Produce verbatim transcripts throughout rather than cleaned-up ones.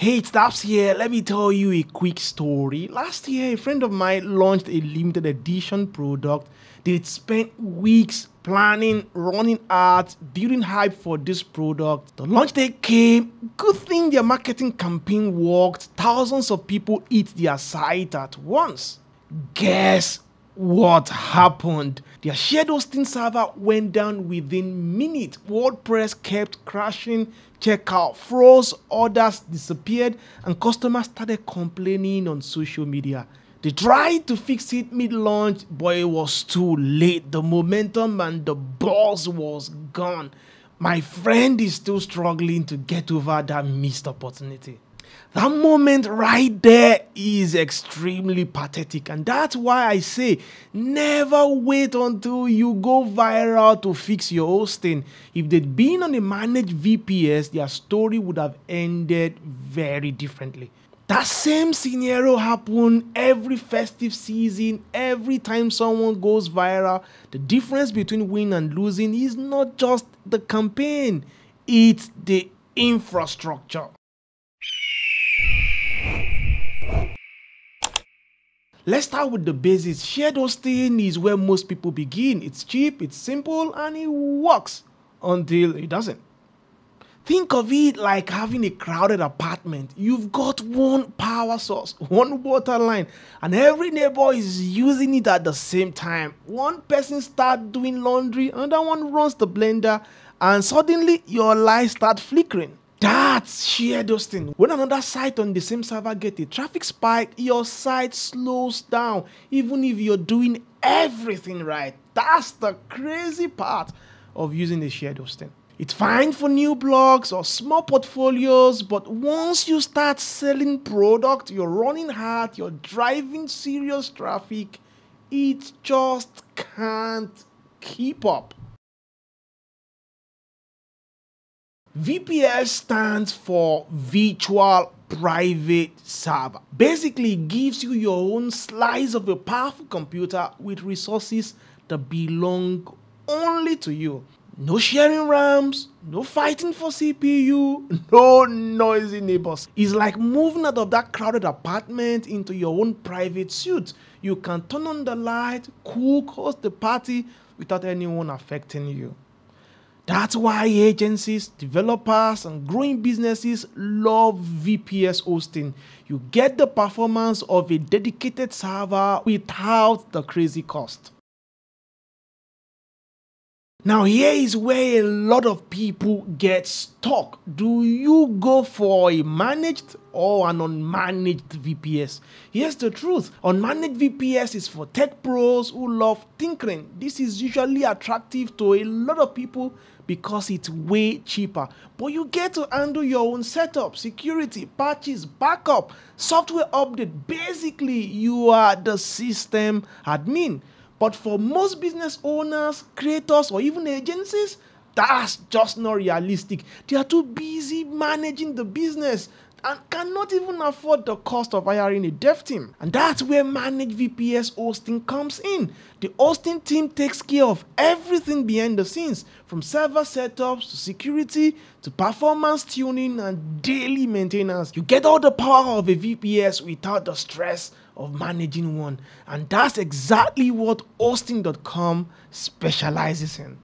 Hey, it's Dabs here. Let me tell you a quick story. Last year, a friend of mine launched a limited edition product. They spent weeks planning, running ads, building hype for this product. The launch day came. Good thing their marketing campaign worked. Thousands of people hit their site at once. Guess what happened? Their shared hosting server went down within minutes. WordPress kept crashing, checkout froze, orders disappeared, and customers started complaining on social media. They tried to fix it mid-launch, but it was too late. The momentum and the buzz was gone. My friend is still struggling to get over that missed opportunity. That moment right there is extremely pathetic, and that's why I say never wait until you go viral to fix your hosting. If they'd been on a managed V P S, their story would have ended very differently. That same scenario happened every festive season, every time someone goes viral. The difference between winning and losing is not just the campaign, it's the infrastructure. Let's start with the basics. Shared hosting is where most people begin. It's cheap, it's simple, and it works until it doesn't. Think of it like having a crowded apartment. You've got one power source, one water line, and every neighbor is using it at the same time. One person starts doing laundry, another one runs the blender, and suddenly your lights start flickering. That's shared hosting. When another site on the same server gets a traffic spike, your site slows down, even if you're doing everything right. That's the crazy part of using the shared hosting. It's fine for new blogs or small portfolios, but once you start selling product, you're running hard, you're driving serious traffic, it just can't keep up. V P S stands for Virtual Private Server. Basically, it gives you your own slice of a powerful computer with resources that belong only to you. No sharing RAMs, no fighting for C P U, no noisy neighbors. It's like moving out of that crowded apartment into your own private suite. You can turn on the light, cook, host the party without anyone affecting you. That's why agencies, developers, and growing businesses love V P S hosting. You get the performance of a dedicated server without the crazy cost. Now here is where a lot of people get stuck. Do you go for a managed or an unmanaged V P S? Here's the truth. Unmanaged V P S is for tech pros who love tinkering. This is usually attractive to a lot of people because it's way cheaper. But you get to handle your own setup, security, patches, backup, software update. Basically, you are the system admin. But for most business owners, creators, or even agencies, that's just not realistic. They are too busy managing the business and cannot even afford the cost of hiring a dev team. And that's where managed V P S hosting comes in. The hosting team takes care of everything behind the scenes, from server setups to security to performance tuning and daily maintenance. You get all the power of a V P S without the stress of managing one. And that's exactly what Hosting dot com specializes in.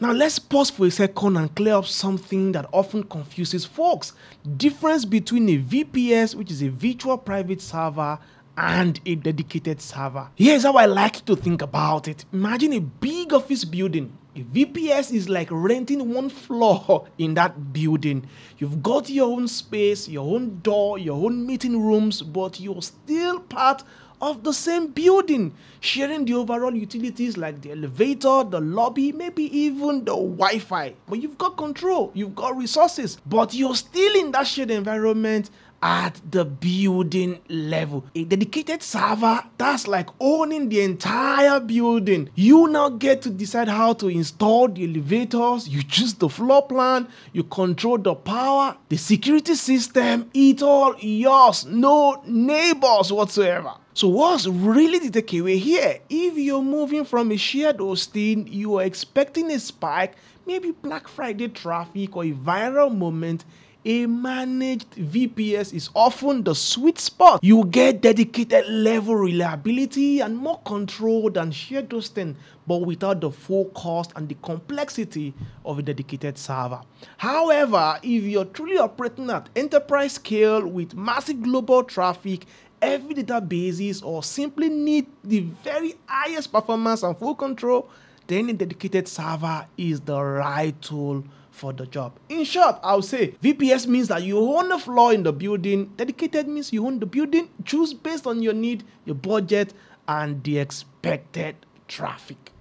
Now let's pause for a second and clear up something that often confuses folks. The difference between a V P S, which is a virtual private server, and a dedicated server. Here's how I like to think about it. Imagine a big office building. A V P S is like renting one floor in that building. You've got your own space, your own door, your own meeting rooms, but you're still part of the same building, sharing the overall utilities like the elevator, the lobby, maybe even the Wi-Fi. But you've got control, you've got resources, but you're still in that shared environment at the building level. A dedicated server, that's like owning the entire building. You now get to decide how to install the elevators, you choose the floor plan, you control the power, the security system, it's all yours, no neighbors whatsoever. So what's really the takeaway here? If you're moving from a shared hosting, you are expecting a spike, maybe Black Friday traffic or a viral moment, a managed V P S is often the sweet spot. You get dedicated level reliability and more control than shared hosting, but without the full cost and the complexity of a dedicated server. However, if you're truly operating at enterprise scale with massive global traffic, heavy databases, or simply need the very highest performance and full control, then a dedicated server is the right tool for the job. In short, I'll say V P S means that you own the floor in the building. Dedicated means you own the building. Choose based on your need, your budget, and the expected traffic.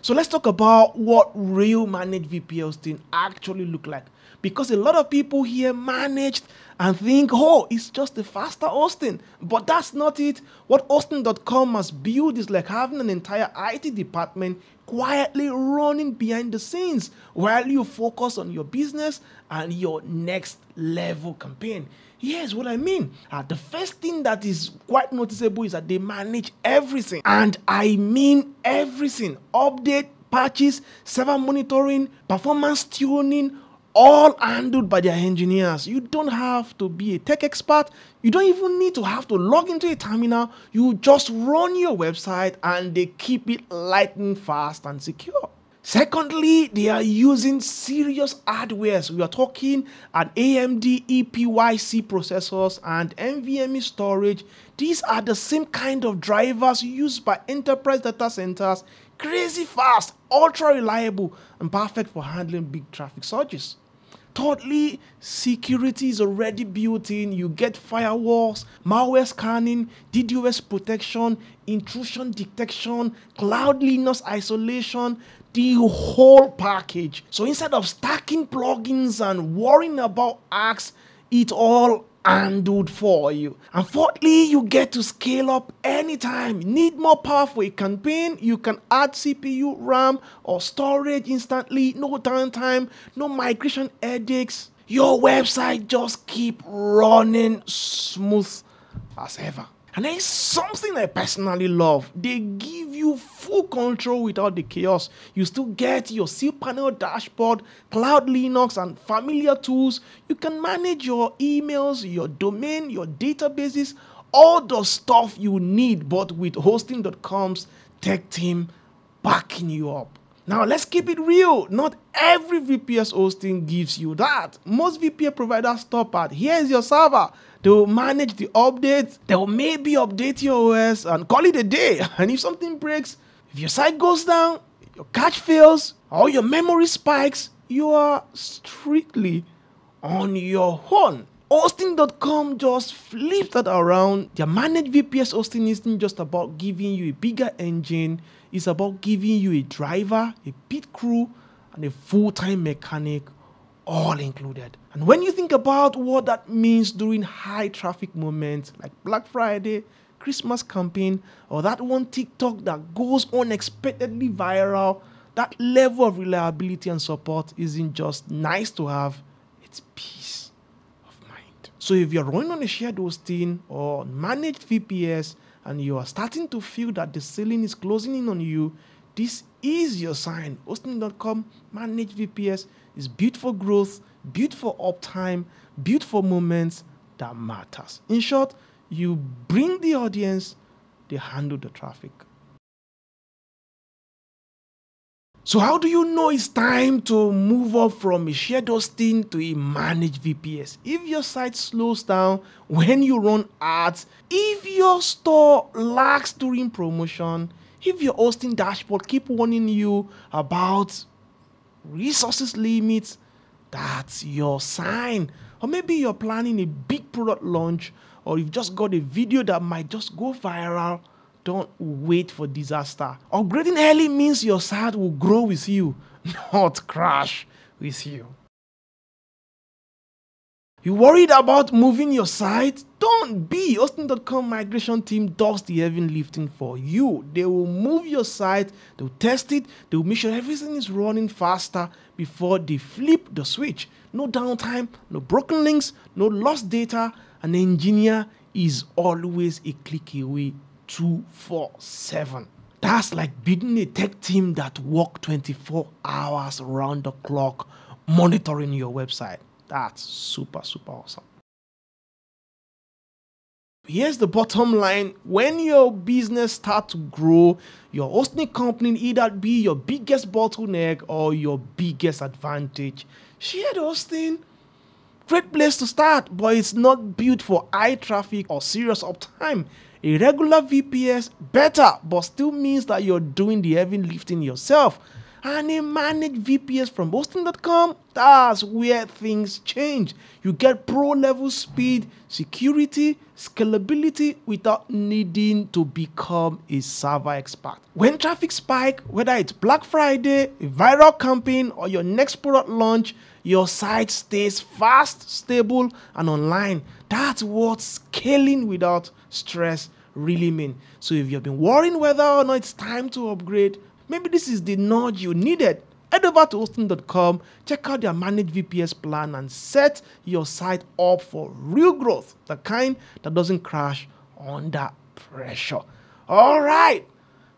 So let's talk about what real managed V P S hosting actually look like. Because a lot of people here managed and think, oh, it's just a faster hosting. But that's not it. What Hosting dot com has built is like having an entire I T department quietly running behind the scenes while you focus on your business and your next level campaign. Here's what I mean. Uh, the first thing that is quite noticeable is that they manage everything. And I mean everything. Update, patches, server monitoring, performance tuning, all handled by their engineers. You don't have to be a tech expert. You don't even need to have to log into a terminal. You just run your website and they keep it lightning fast and secure. Secondly, they are using serious hardwares. We are talking an A M D E P Y C processors and N V M e storage. These are the same kind of drivers used by enterprise data centers. Crazy fast, ultra reliable, and perfect for handling big traffic surges. Thirdly, security is already built in. You get firewalls, malware scanning, D D o S protection, intrusion detection, Cloud Linux isolation, the whole package. So instead of stacking plugins and worrying about hacks, it all handled for you. And fourthly, you get to scale up anytime. Need more power for a campaign? You can add C P U, RAM, or storage instantly. No downtime, no migration headaches. Your website just keep running smooth as ever. And there is something I personally love. They give you full control without the chaos. You still get your cPanel dashboard, Cloud Linux, and familiar tools. You can manage your emails, your domain, your databases, all the stuff you need, but with Hosting dot com's tech team backing you up. Now, let's keep it real. Not every V P S hosting gives you that. Most V P S providers stop at, here's your server. They will manage the updates. They will maybe update your O S and call it a day. And if something breaks, if your site goes down, your cache fails, or your memory spikes, you are strictly on your own. Hosting dot com just flips that around. Their managed V P S hosting isn't just about giving you a bigger engine. It's about giving you a driver, a pit crew, and a full-time mechanic, all included. And when you think about what that means during high traffic moments like Black Friday, Christmas campaign, or that one TikTok that goes unexpectedly viral, that level of reliability and support isn't just nice to have, it's peace. So if you're running on a shared hosting or managed V P S and you are starting to feel that the ceiling is closing in on you, this is your sign. Hosting dot com managed V P S is built for growth, built for uptime, built for moments that matters. In short, you bring the audience, they handle the traffic. So how do you know it's time to move up from a shared hosting to a managed V P S? If your site slows down when you run ads, if your store lags during promotion, if your hosting dashboard keeps warning you about resources limits, that's your sign. Or maybe you're planning a big product launch, or you've just got a video that might just go viral. Don't wait for disaster. Upgrading early means your site will grow with you, not crash with you. You worried about moving your site? Don't be. Hosting dot com migration team does the heavy lifting for you. They will move your site, they will test it, they will make sure everything is running faster before they flip the switch. No downtime, no broken links, no lost data. An engineer is always a click away twenty-four seven. That's like building a tech team that works twenty-four hours around the clock monitoring your website. That's super, super awesome. Here's the bottom line. When your business starts to grow, your hosting company either be your biggest bottleneck or your biggest advantage. Shared hosting, great place to start, but it's not built for high traffic or serious uptime. A regular V P S, better, but still means that you're doing the heavy lifting yourself. And a managed V P S from Hosting dot com, that's where things change. You get pro level speed, security, scalability without needing to become a server expert. When traffic spikes, whether it's Black Friday, a viral campaign, or your next product launch, your site stays fast, stable, and online. That's what scaling without stress really means. So if you've been worrying whether or not it's time to upgrade, maybe this is the nudge you needed. Head over to Hosting dot com, check out their managed V P S plan, and set your site up for real growth, the kind that doesn't crash under pressure. All right,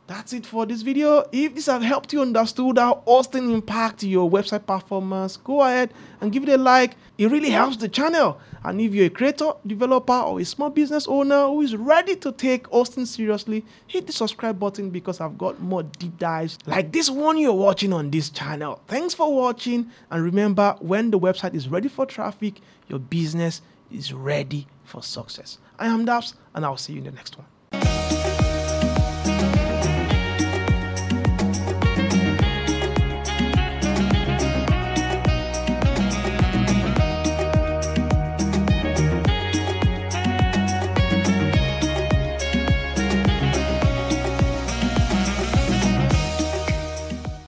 that's it for this video. If this has helped you understand how hosting impacts your website performance, go ahead and give it a like. It really helps the channel. And if you're a creator, developer, or a small business owner who is ready to take hosting seriously, hit the subscribe button because I've got more deep dives like this one you're watching on this channel. Thanks for watching, and remember, when the website is ready for traffic, your business is ready for success. I am Dabs, and I'll see you in the next one.